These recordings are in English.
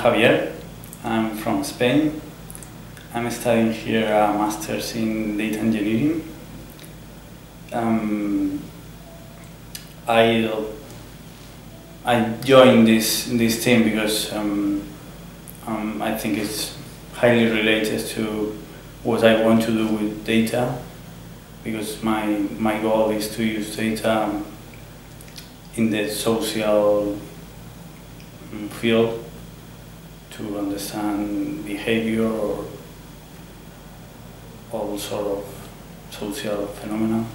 Javier. I'm from Spain. I'm studying here a master's in data engineering. I joined this team because I think it's highly related to what I want to do with data, because my goal is to use data in the social field to understand behavior or all sort of social phenomena.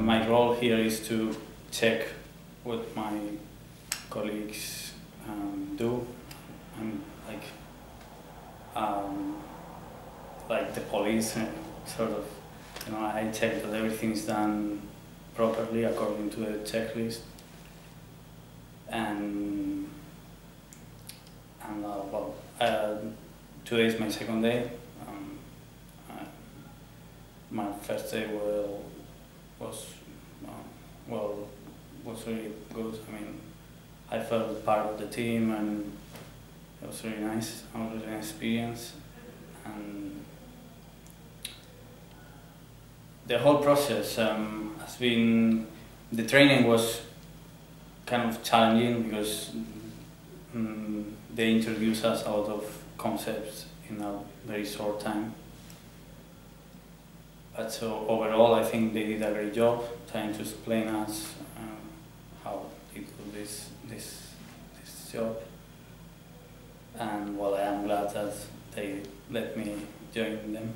My role here is to check what my colleagues do. I'm like the police, sort of. You know, I check that everything is done properly according to the checklist, and today is my second day. My first day was really good. I mean, I felt part of the team, and it was really nice. It was really an experience, and the whole process has been. The training was kind of challenging because they introduced us a lot of concepts in a very short time. But so overall, I think they did a great job trying to explain us how they do this job. And well, I am glad that they let me join them.